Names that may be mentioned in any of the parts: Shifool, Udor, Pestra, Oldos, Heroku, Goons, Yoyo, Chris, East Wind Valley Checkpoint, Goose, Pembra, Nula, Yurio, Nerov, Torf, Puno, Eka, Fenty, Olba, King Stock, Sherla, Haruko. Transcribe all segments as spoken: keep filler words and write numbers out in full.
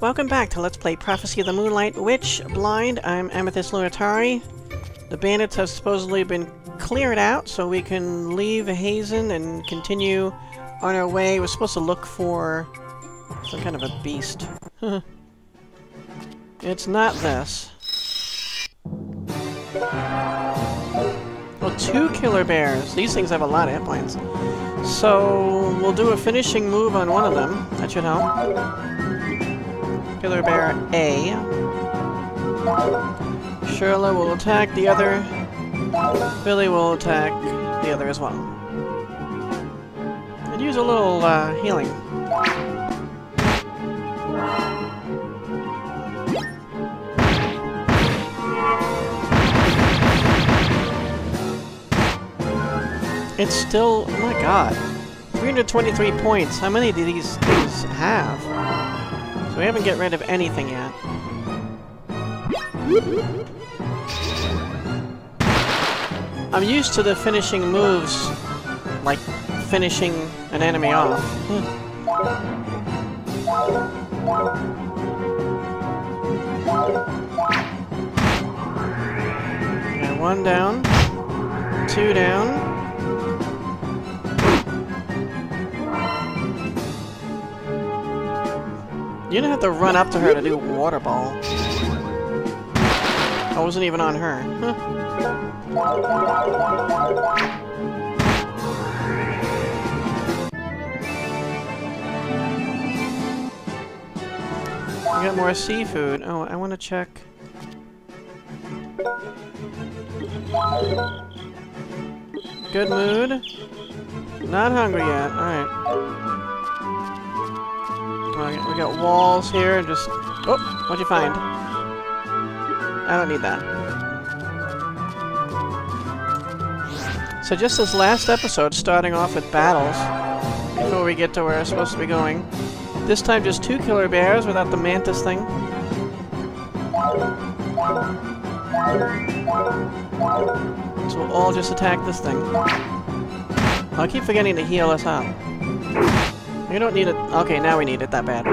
Welcome back to Let's Play Prophecy of the Moonlight Witch Blind. I'm Amethyst Lunatari. The bandits have supposedly been cleared out, so we can leave Hazen and continue on our way. We're supposed to look for some kind of a beast. It's not this. Well, two killer bears. These things have a lot of hit points. So we'll do a finishing move on one of them. That should help. Killer Bear A. Sherla will attack the other. Philly will attack the other as well. And use a little uh, healing. It's still... oh my god. three hundred twenty-three points. How many do these things have? We haven't get rid of anything yet. I'm used to the finishing moves, like finishing an enemy off. And one down, two down. You didn't have to run up to her to do water ball. I wasn't even on her. Huh. We got more seafood. Oh, I want to check. Good mood. Not hungry yet. Alright. We got walls here, just... oh, what'd you find? I don't need that. So just this last episode, starting off with battles, before we get to where we're supposed to be going. This time just two killer bears without the mantis thing. So we'll all just attack this thing. I keep forgetting to heal us up. We don't need it. Okay, now we need it that bad.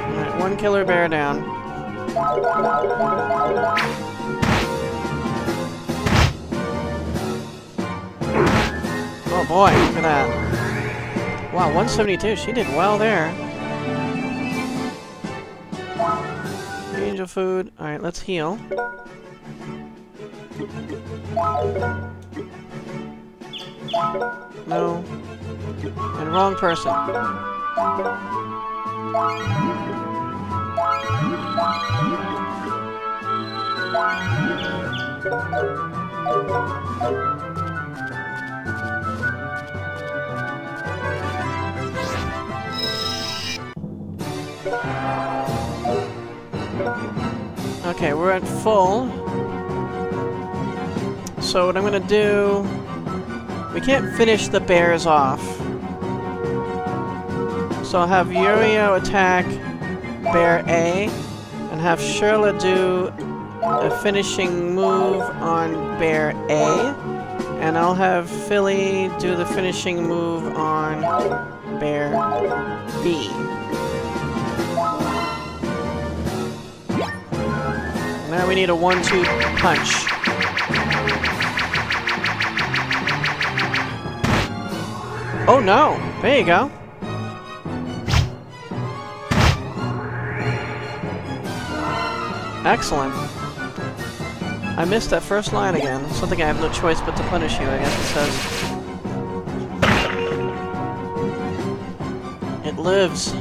Alright, one killer bear down. Oh boy, look at that. Wow, one seventy-two. She did well there. Angel food. Alright, let's heal. No. And wrong person. Okay, we're at full. So what I'm gonna do... we can't finish the bears off. So I'll have Yoyo attack Bear A, and have Sherla do a finishing move on Bear A, and I'll have Philly do the finishing move on Bear B. Now we need a one two punch. Oh no! There you go! Excellent. I missed that first line again. Something I have no choice but to punish you, I guess it says. It lives.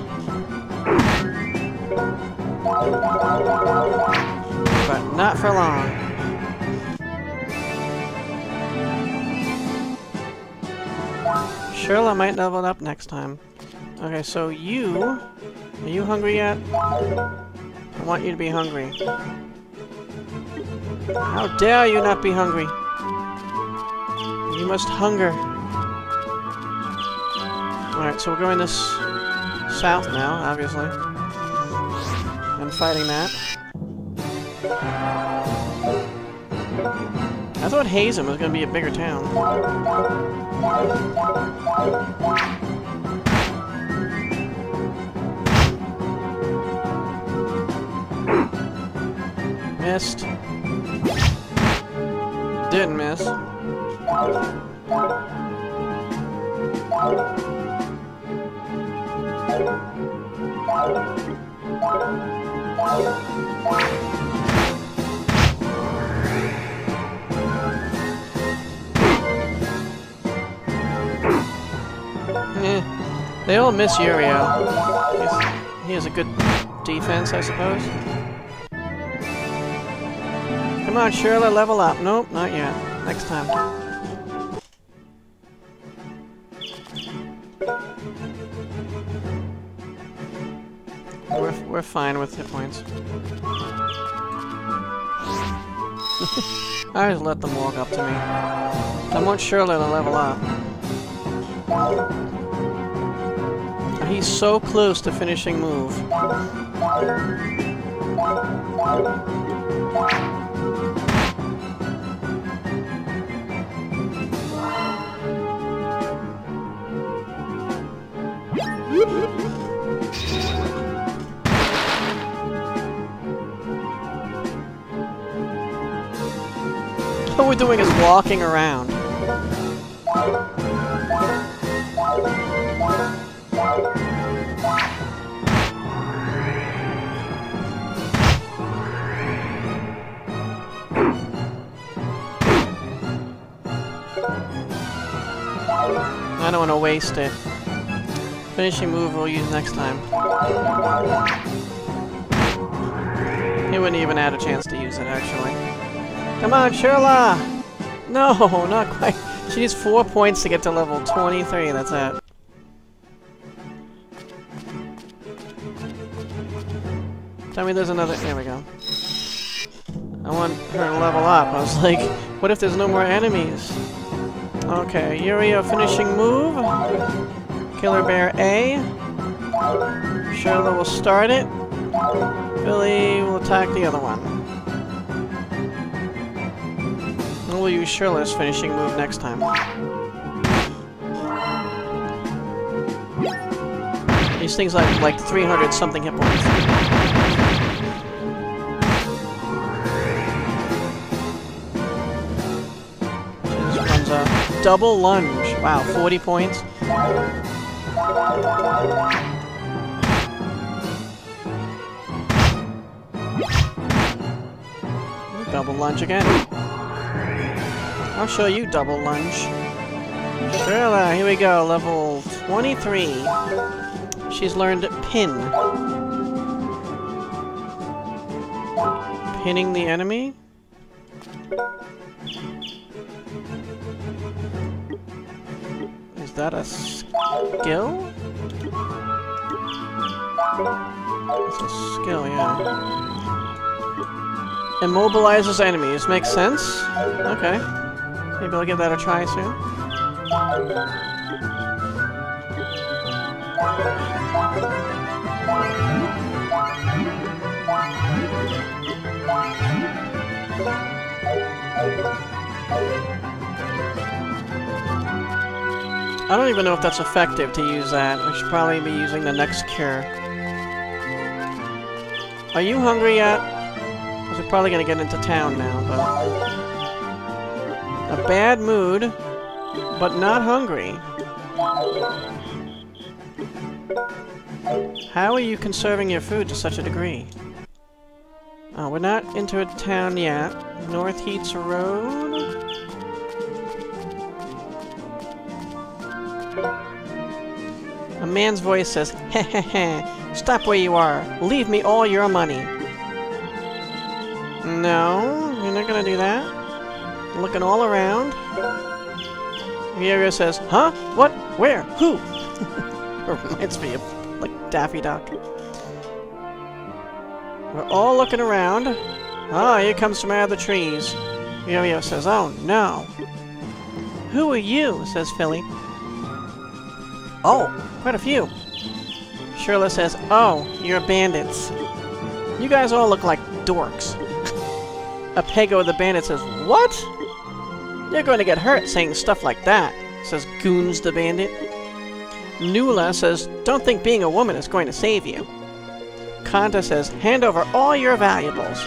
But not for long. Sherla might level up next time. Okay, so you... are you hungry yet? I want you to be hungry. How dare you not be hungry! You must hunger. Alright, so we're going this... south now, obviously. And fighting that. I thought Hazen was going to be a bigger town. Missed. Didn't miss. Eh, they all miss Jurio. He has a good defense, I suppose. Come on, Sherla, level up. Nope, not yet. Next time. We're fine with hit points. I just let them walk up to me. I want Sherla to level up. He's so close to finishing move. What we're doing is walking around. I don't want to waste it. Finishing move we'll use next time. He wouldn't even have a chance to use it, actually. Come on, Sherla! No, not quite. She needs four points to get to level twenty-three, that's it. Tell me there's another... There we go. I want her to level up. I was like, what if there's no more enemies? Okay, Yurio finishing move. Killer Bear A. Sherla will start it. Philly will attack the other one. We'll use Sherla's finishing move next time. These things like like three hundred something hit points. She just runs a double lunge. Wow, forty points. Double lunge again. I'll show you double lunge. Sherla, here we go, level twenty-three. She's learned pin. Pinning the enemy? Is that a skill? It's a skill, yeah. Immobilizes enemies, makes sense? Okay. Maybe I'll give that a try soon. I don't even know if that's effective to use that. I should probably be using the next cure. Are you hungry yet? Because we're probably going to get into town now, but... A bad mood, but not hungry. How are you conserving your food to such a degree? Oh, we're not into a town yet. North Heats Road? A man's voice says, "Heh heh heh, stop where you are. Leave me all your money." No, you're not gonna do that. Looking all around. Yoyo says, "Huh? What? Where? Who?" Reminds me of, like, Daffy Duck. We're all looking around. Ah, here comes from out of the trees. Yoyo says, "Oh, no." "Who are you?" says Philly. "Oh, quite a few." Sherla says, "Oh, you're bandits. You guys all look like dorks." Apego the bandit says, "What? You're going to get hurt saying stuff like that, says Goons the Bandit. Nula says, don't think being a woman is going to save you. Kanta says, hand over all your valuables.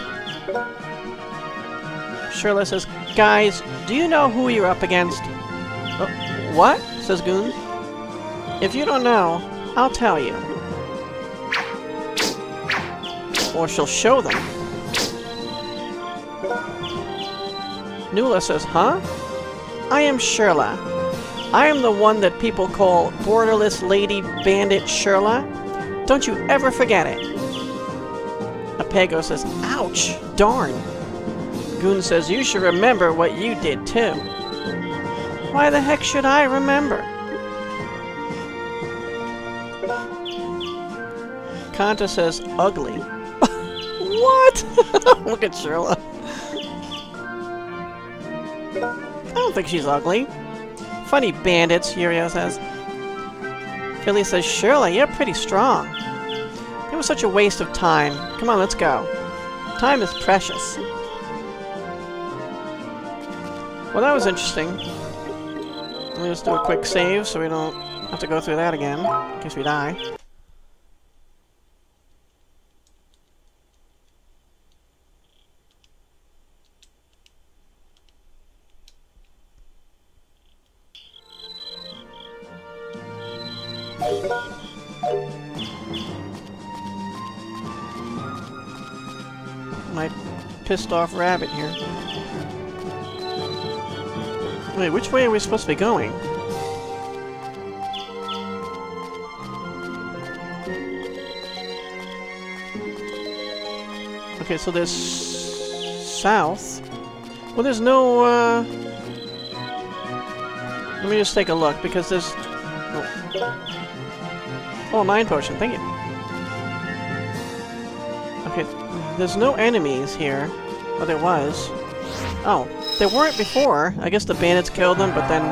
Sherla says, guys, do you know who you're up against? Uh, what? Says Goons. If you don't know, I'll tell you. Or she'll show them. Nula says, huh? I am Sherla. I am the one that people call Borderless Lady Bandit Sherla. Don't you ever forget it. Apego says, ouch, darn. Goon says, you should remember what you did too. Why the heck should I remember? Kanta says, ugly. What? Look at Sherla. I don't think she's ugly. Funny bandits, Jurio says. Philly says, Sherla, you're pretty strong. It was such a waste of time. Come on, let's go. Time is precious. Well, that was interesting. Let me just do a quick save so we don't have to go through that again, in case we die. My pissed off rabbit here. Wait, which way are we supposed to be going? Okay, so there's south. Well, there's no, uh... let me just take a look, because there's... Oh, oh mind potion, thank you. Okay, there's no enemies here. Oh, there was. Oh. They weren't before. I guess the bandits killed them, but then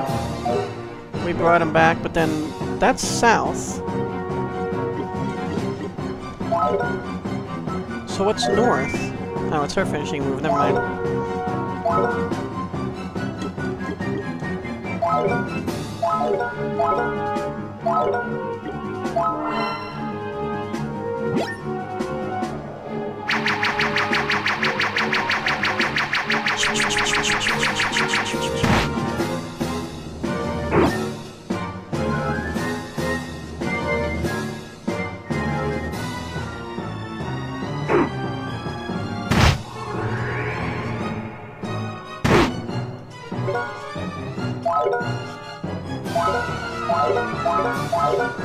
we brought them back, but then that's south. So what's north? Oh, it's her finishing move. Never mind.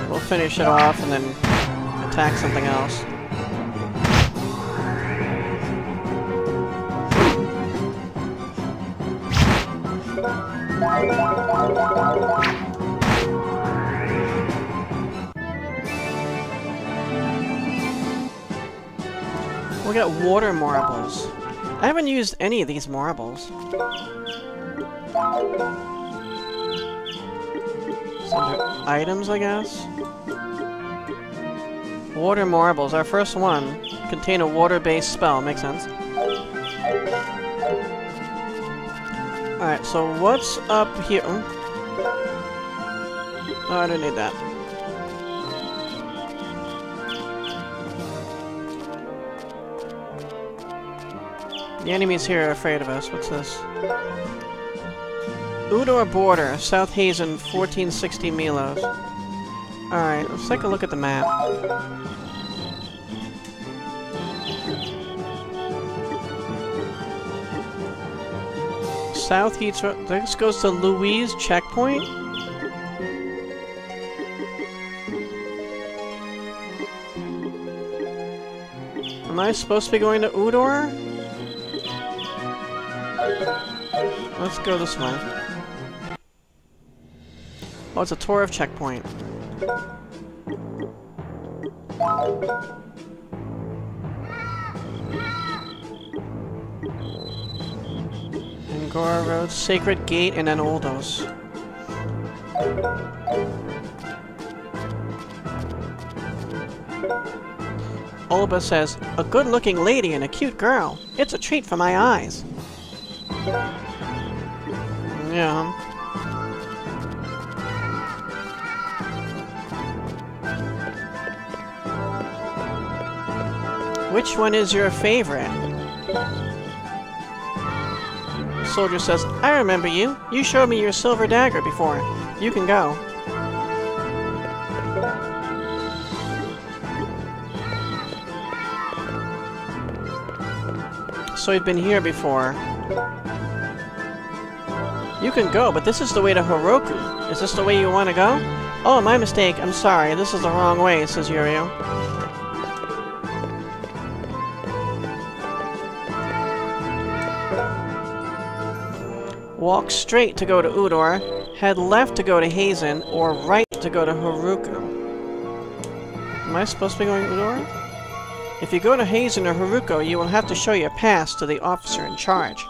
We'll finish it off and then attack something else. We got water marbles. I haven't used any of these marbles. Some items, I guess? Water marbles. Our first one. Contain a water-based spell. Makes sense. Alright, so what's up here? Oh, I don't need that. The enemies here are afraid of us. What's this? Udor border, South Hazen, fourteen sixty milos. Alright, let's take a look at the map. South Heats, this goes to Louise Checkpoint? Am I supposed to be going to Udor? Let's go this way. Oh, it's a Torf checkpoint. Angora Road, Sacred Gate, and then Oldos. Olba says, a good-looking lady and a cute girl. It's a treat for my eyes. Yeah. Which one is your favorite? Soldier says, I remember you. You showed me your silver dagger before. You can go. So you've been here before. You can go, but this is the way to Heroku. Is this the way you want to go? Oh, my mistake. I'm sorry. This is the wrong way, says Jurio. Walk straight to go to Udor, head left to go to Hazen, or right to go to Haruko. Am I supposed to be going to Udor? If you go to Hazen or Haruko, you will have to show your pass to the officer in charge.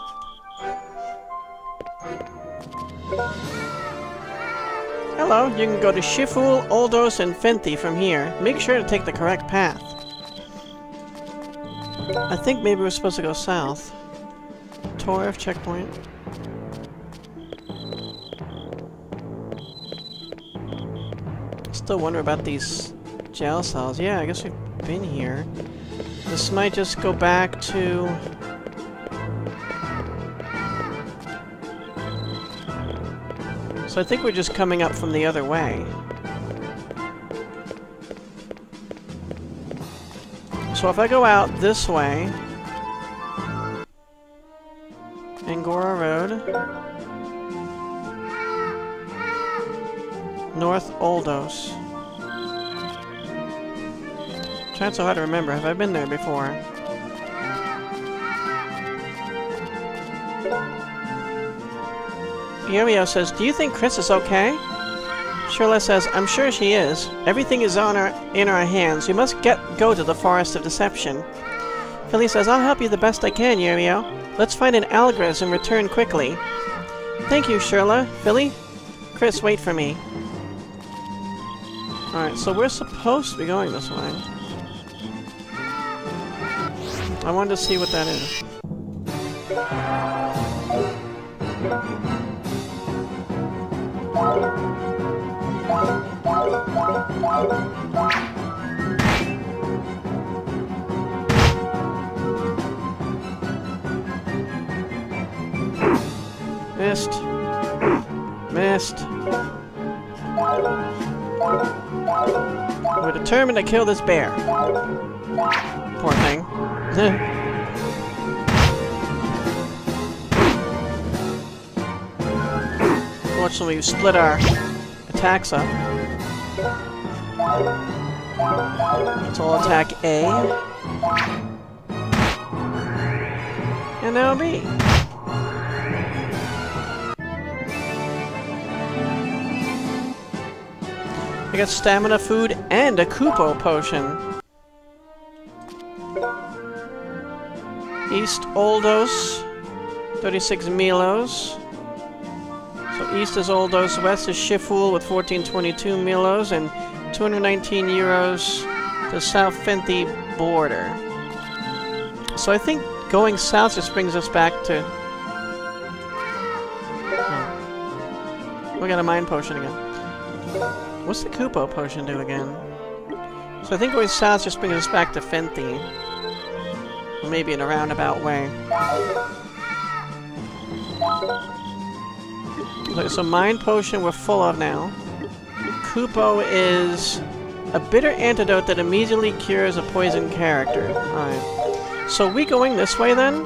Hello, you can go to Shifool, Oldos, and Fenty from here. Make sure to take the correct path. I think maybe we're supposed to go south. Torf checkpoint. Still wonder about these jail cells. Yeah, I guess we've been here. This might just go back to... So I think we're just coming up from the other way. So if I go out this way... Angora Road... North Oldos. I'm trying so hard to remember. Have I been there before? Yoyo says, do you think Chris is okay? Sherla says, I'm sure she is. Everything is on our, in our hands. You must get go to the Forest of Deception. Philly says, I'll help you the best I can, Yoyo. Let's find an Algrez and return quickly. Thank you, Sherla. Philly? Chris, wait for me. Alright, so we're supposed to be going this way. I wanted to see what that is. Missed. Missed. We're determined to kill this bear. Poor thing. Fortunately, we split our attacks up. Let's all attack A. And now B. I got stamina food and a Kupo potion. East Oldos, thirty-six Milos. So east is Oldos, west is Shifool with fourteen twenty-two Milos, and two hundred nineteen Euros to South Fenty border. So I think going south just brings us back to... Oh. We got a mind potion again. What's the Kupo potion do again? So I think going south just brings us back to Fenty. Maybe in a roundabout way. Okay, so Mind Potion we're full of now. Kupo is a bitter antidote that immediately cures a poison character. Alright. So are we going this way then?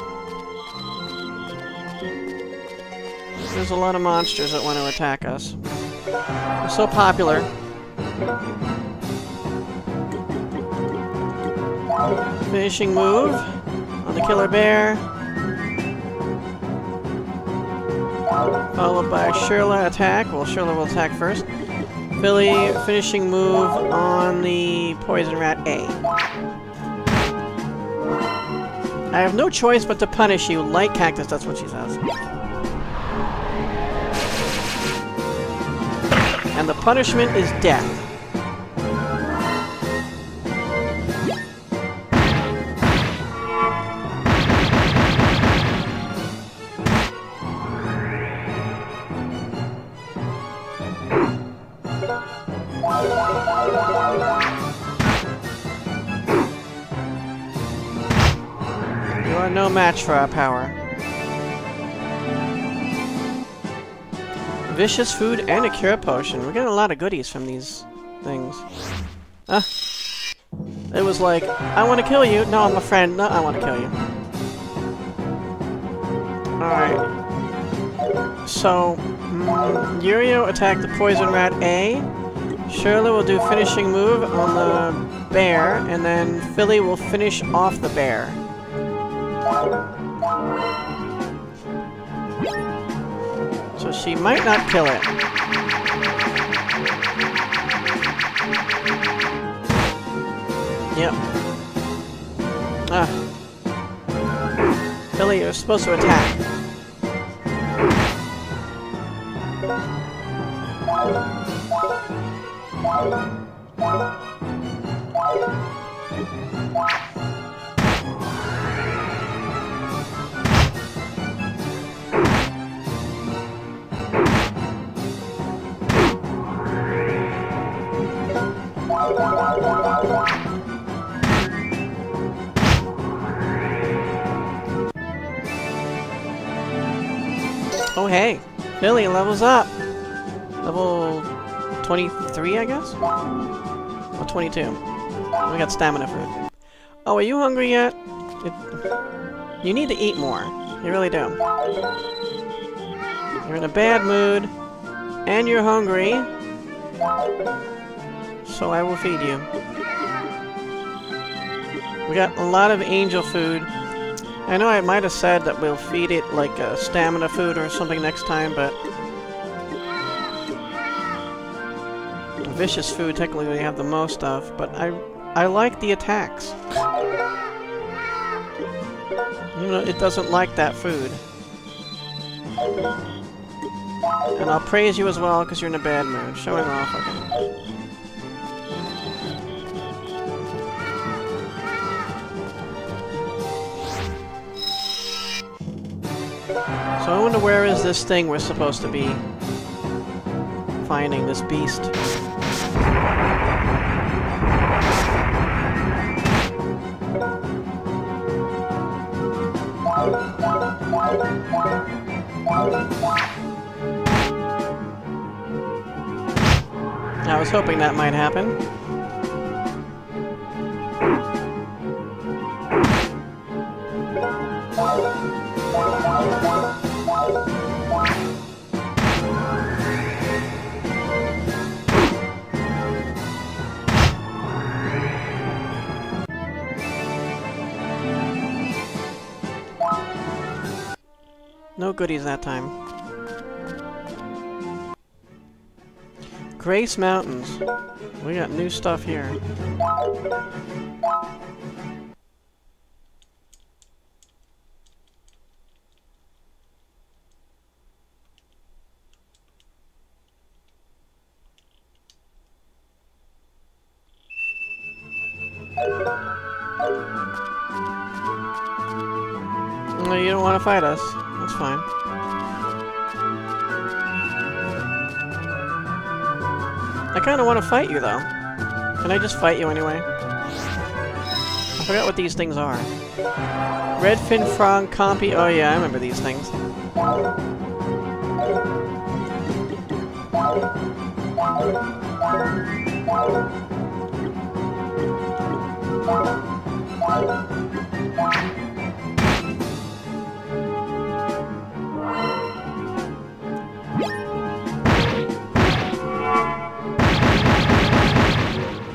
There's a lot of monsters that want to attack us. They're so popular. Finishing move on the killer bear. Followed by a Sherla attack. Well, Sherla will attack first. Philly, finishing move on the poison rat A. I have no choice but to punish you. Like cactus, that's what she says. And the punishment is death. match for our power. Vicious food and a cure potion. We're getting a lot of goodies from these things. Ah. It was like, I want to kill you. No, I'm a friend. No, I want to kill you. Alright. So, mm, Jurio attacked the poison rat A. Sherla will do finishing move on the bear, and then Philly will finish off the bear. So she might not kill it. Yep. Ah. Philly, you're supposed to attack. Oh hey, Philly levels up. Level twenty-three, I guess? Or twenty-two. We got stamina for it. Oh, are you hungry yet? It, you need to eat more. You really do. You're in a bad mood, and you're hungry, so I will feed you. We got a lot of angel food. I know I might have said that we'll feed it like a stamina food or something next time, but vicious food technically we have the most of, but I I like the attacks. You know, it doesn't like that food. And I'll praise you as well because you're in a bad mood. Show it off again. So I wonder where is this thing we're supposed to be finding, this beast. I was hoping that might happen. No goodies that time. Grace Mountains. We got new stuff here. No, you don't want to fight us. That's fine. I kind of want to fight you, though. Can I just fight you anyway? I forgot what these things are. Redfin, frog, compy. Oh yeah, I remember these things.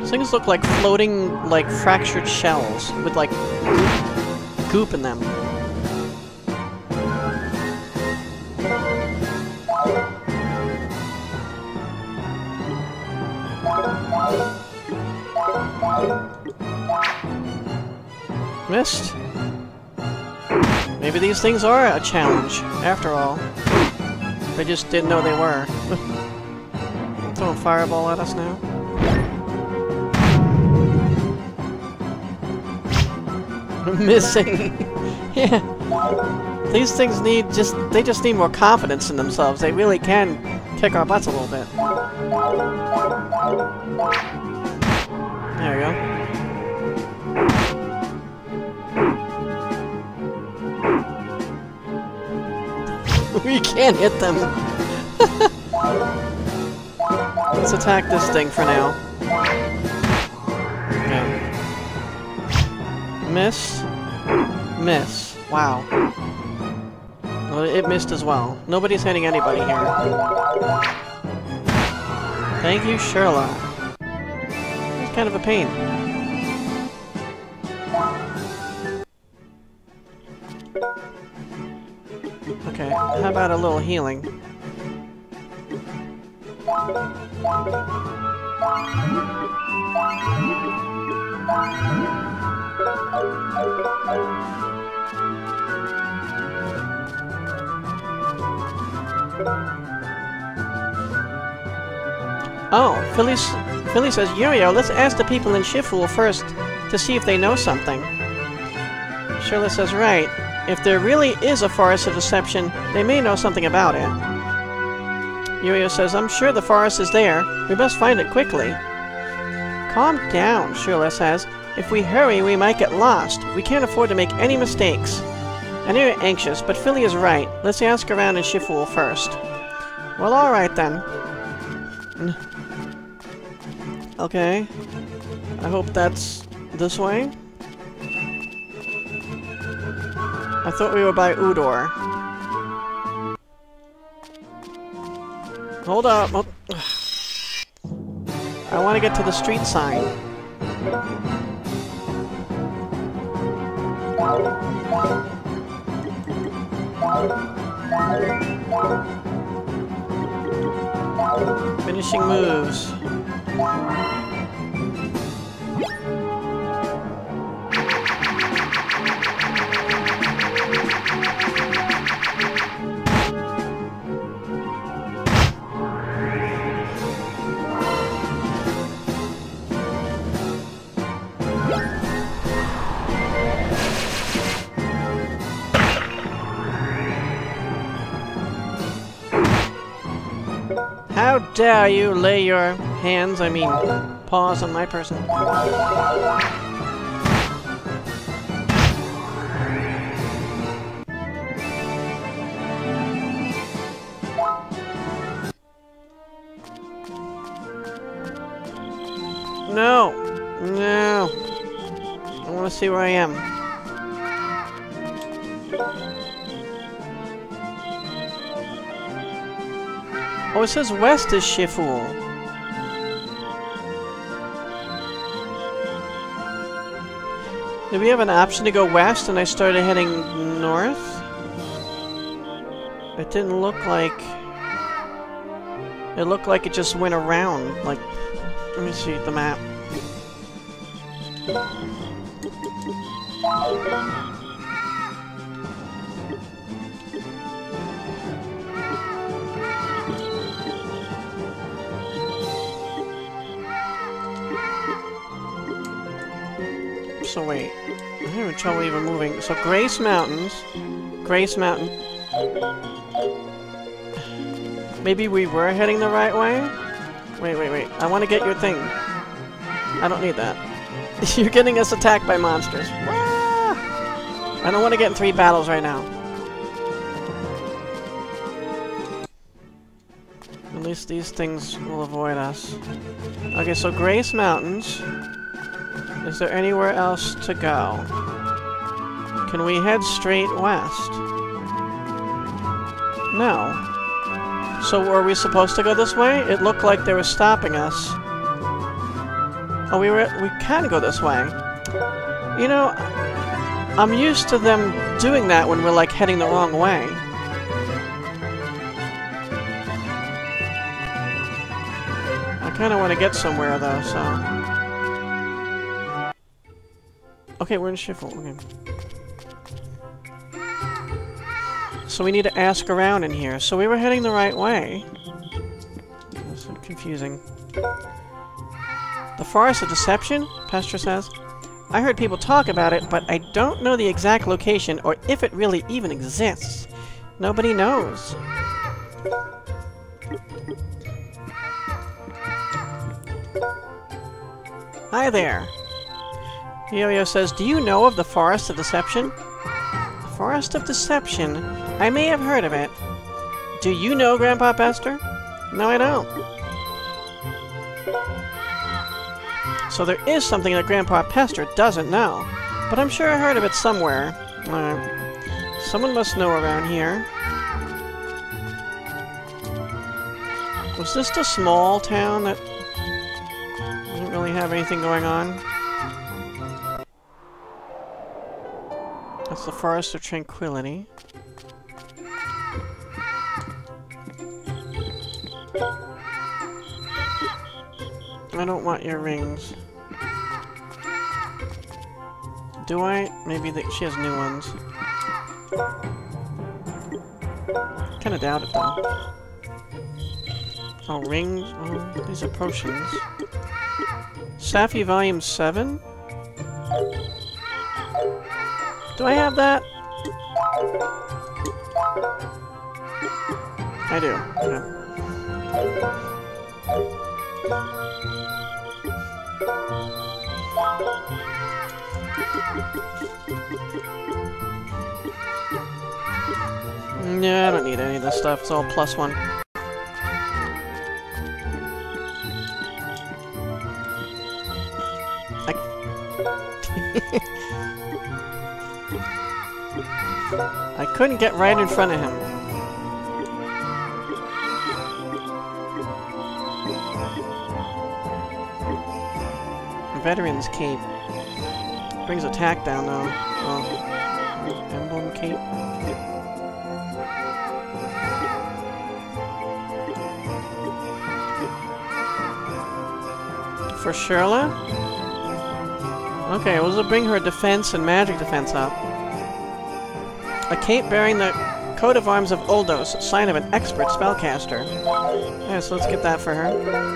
Things look like floating, like, fractured shells with, like, goop in them. Missed. Maybe these things are a challenge, after all. They just didn't know they were. Throwing fireball at us now. Missing. Yeah. These things need just, they just need more confidence in themselves. They really can kick our butts a little bit. There we go. We can't hit them. Let's attack this thing for now. Okay. Miss. Miss. Wow. Well, it missed as well. Nobody's hitting anybody here. Thank you, Sherla. It's kind of a pain. Okay, how about a little healing? Oh, Philly, Philly says, Yoyo, let's ask the people in Shifool first to see if they know something. Sherla says, right. If there really is a Forest of Deception, they may know something about it. Yoyo says, I'm sure the forest is there. We must find it quickly. Calm down, Sherla says. If we hurry, we might get lost. We can't afford to make any mistakes. I know you're anxious, but Philly is right. Let's ask around in Shifool first. Well, alright then. Okay. I hope that's this way. I thought we were by Udor. Hold up. Oh. I want to get to the street sign. Finishing moves. How dare you lay your hands, I mean, paws on my person. No! No! I want to see where I am. Oh, it says west is Shifool. Did we have an option to go west and I started heading north? It didn't look like... It looked like it just went around. Like, let me see the map. So wait, I'm having trouble even moving. So Grace Mountains, Grace Mountain. Maybe we were heading the right way? Wait, wait, wait. I want to get your thing. I don't need that. You're getting us attacked by monsters. Ah! I don't want to get in three battles right now. At least these things will avoid us. Okay, so Grace Mountains. Is there anywhere else to go? Can we head straight west? No. So were we supposed to go this way? It looked like they were stopping us. Oh, we were- we can go this way. You know, I'm used to them doing that when we're, like, heading the wrong way. I kinda wanna get somewhere, though, so... Okay, we're in Shifool. Okay. So we need to ask around in here. So we were heading the right way. That's so confusing. The Forest of Deception? Pestra says. I heard people talk about it, but I don't know the exact location or if it really even exists. Nobody knows. Hi there. Yoyo says, do you know of the Forest of Deception? The Forest of Deception? I may have heard of it. Do you know Grandpa Pester? No, I don't. So there is something that Grandpa Pester doesn't know. But I'm sure I heard of it somewhere. Uh, someone must know around here. Was this the small town that didn't really have anything going on? That's the Forest of Tranquility. I don't want your rings. Do I? Maybe the, she has new ones. Kinda doubt it though. Oh, rings. Oh, these are potions. Safi Volume seven? Do I have that? I do. Yeah. Yeah, I don't need any of this stuff. It's all plus one. I couldn't get right in front of him. Veteran's cape. Brings attack down though. Oh. Emblem cape. For Sherla? Okay, well this will bring her defense and magic defense up. A cape bearing the coat of arms of Oldos, sign of an expert spellcaster. Yeah, so let's get that for her.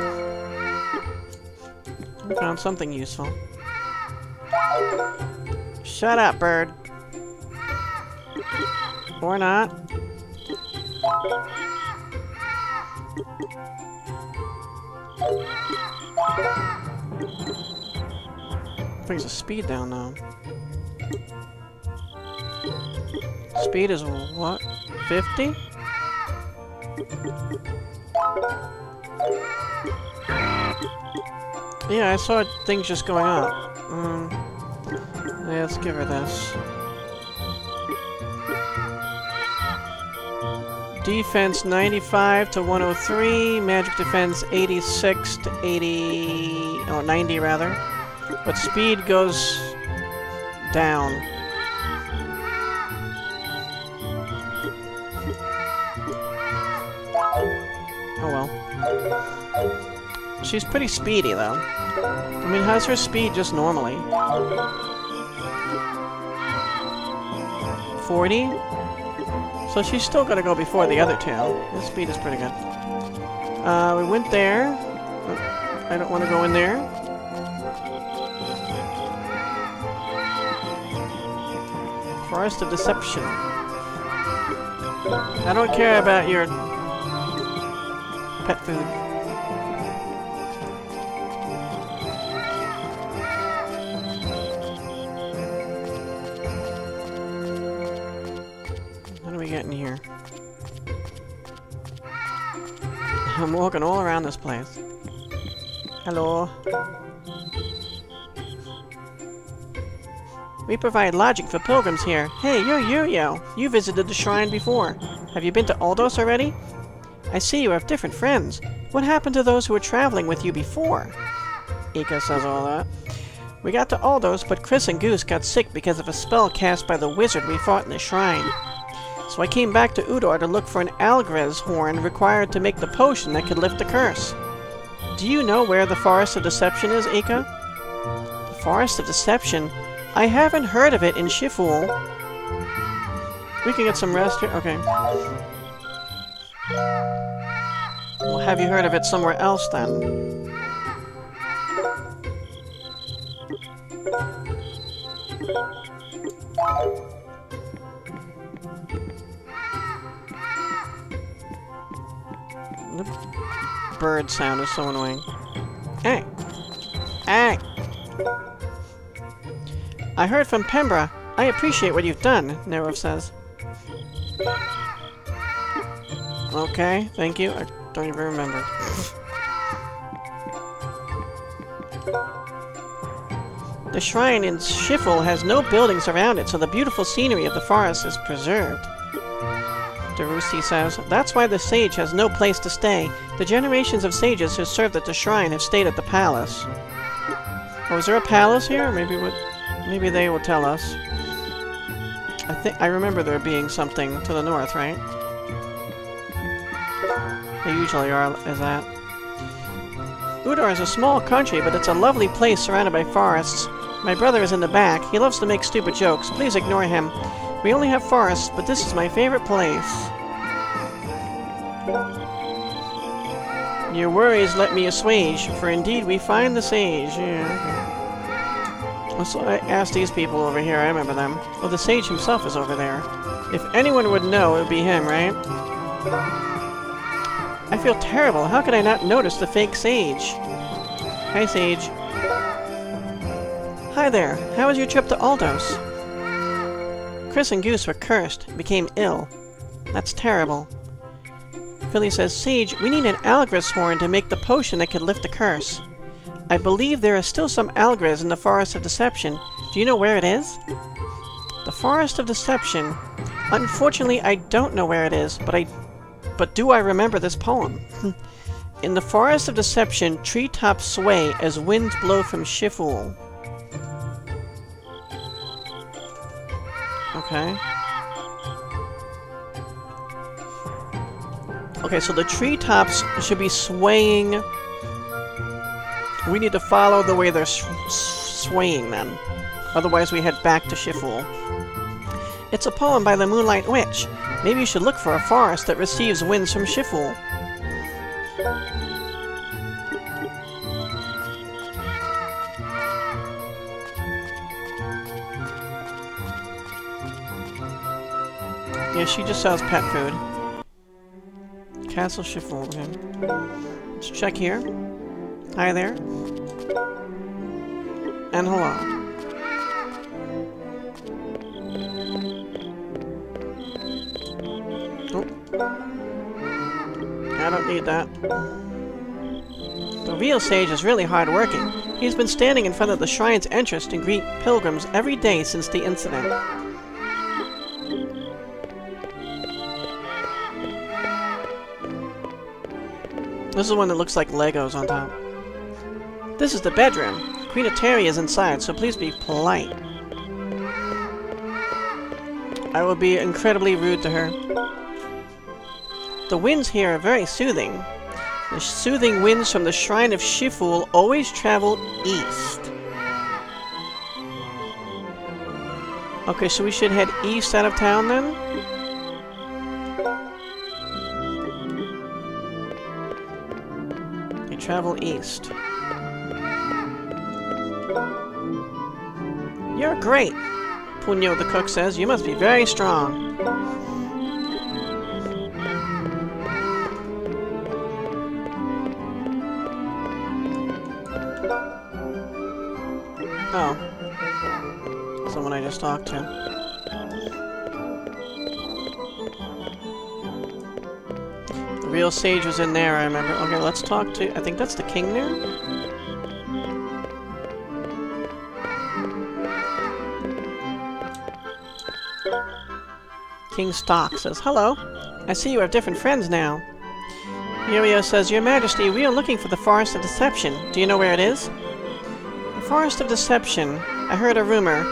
I found something useful. Shut up, bird. Or not. Brings the speed down, though. Speed is what? fifty? Yeah, I saw things just going up. Mm. Yeah, let's give her this. Defense ninety-five to one oh three, magic defense eighty-six to eighty, oh, ninety rather. But speed goes down. She's pretty speedy, though. I mean, how's her speed just normally? forty? So she's still gonna go before the other two. Her speed is pretty good. Uh, we went there. I don't want to go in there. Forest of Deception. I don't care about your pet food. I'm walking all around this place. Hello. We provide lodging for pilgrims here. Hey, you're Jurio. You visited the shrine before. Have you been to Oldos already? I see you have different friends. What happened to those who were traveling with you before? Eka says all that. We got to Oldos, but Chris and Goose got sick because of a spell cast by the wizard we fought in the shrine. So I came back to Udor to look for an Algrez horn required to make the potion that could lift the curse. Do you know where the Forest of Deception is, Eka? The Forest of Deception? I haven't heard of it in Shifool. We can get some rest here. Okay. Well, have you heard of it somewhere else, then? The bird sound is so annoying. Hey! Hey! I heard from Pembra. I appreciate what you've done, Nerov says. Okay, thank you. I don't even remember. The shrine in Shifool has no buildings around it, so the beautiful scenery of the forest is preserved. Rusty says, that's why the sage has no place to stay. The generations of sages who served at the shrine have stayed at the palace. Oh, is there a palace here? Maybe what? Maybe they will tell us. I think I remember there being something to the north, right? They usually are. Is that? Udor is a small country, but it's a lovely place surrounded by forests. My brother is in the back. He loves to make stupid jokes. Please ignore him. We only have forests, but this is my favorite place. Your worries let me assuage, for indeed we find the sage. Yeah. Also, I asked these people over here, I remember them. Oh, the sage himself is over there. If anyone would know, it would be him, right? I feel terrible. How could I not notice the fake sage? Hi, sage. Hi there. How was your trip to Oldos? Chris and Goose were cursed, became ill. That's terrible. Philly says, Sage, we need an Algrez horn to make the potion that could lift the curse. I believe there is still some Algrez in the Forest of Deception. Do you know where it is? The Forest of Deception. Unfortunately, I don't know where it is, but I... But do I remember this poem? In the Forest of Deception, treetops sway as winds blow from Shifool. Okay. Okay, so the treetops should be swaying. We need to follow the way they're sw swaying them. Otherwise, we head back to Shifool. It's a poem by the Moonlight Witch. Maybe you should look for a forest that receives winds from Shifool. Yeah, she just sells pet food. Castle Shifool. Let's check here. Hi there. And hello. Oh. I don't need that. The real sage is really hardworking. He's been standing in front of the shrine's entrance to greet pilgrims every day since the incident. This is the one that looks like Legos on top. This is the bedroom. Queen Atari is inside, so please be polite. I will be incredibly rude to her. The winds here are very soothing. The soothing winds from the shrine of Shifool always travel east. Okay, so we should head east out of town then? Travel east. You're great, Puno the cook says. You must be very strong. Oh. Someone I just talked to. Real sage was in there, I remember. Okay, let's talk to... I think that's the king there? King Stock says, hello. I see you have different friends now. Yoyo says, Your Majesty, we are looking for the Forest of Deception. Do you know where it is? The Forest of Deception. I heard a rumor.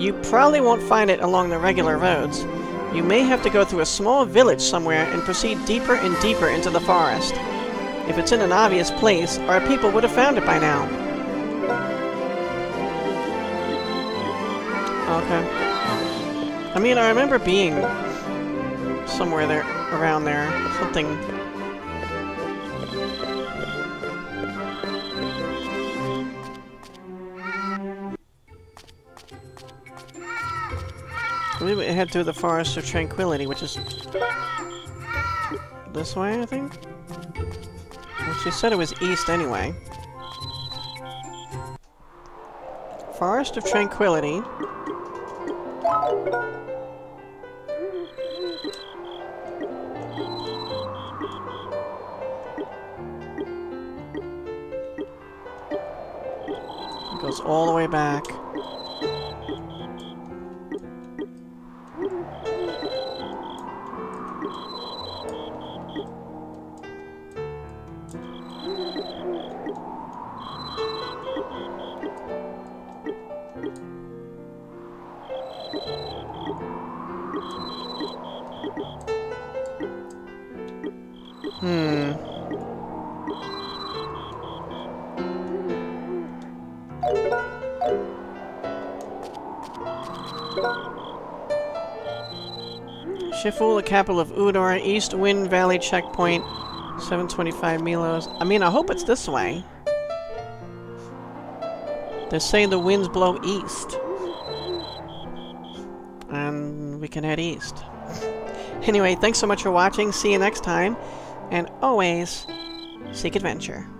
You probably won't find it along the regular roads. You may have to go through a small village somewhere and proceed deeper and deeper into the forest. If it's in an obvious place, our people would have found it by now. Okay. I mean, I remember being somewhere there, around there, something... We head through the Forest of Tranquility, which is this way, I think? Well, she said it was east anyway. Forest of Tranquility. goes all the way back. Shifool, the capital of Udor, East Wind Valley Checkpoint, seven twenty-five milos. I mean, I hope it's this way. They're saying the winds blow east. And we can head east. Anyway, thanks so much for watching. See you next time. And always, seek adventure.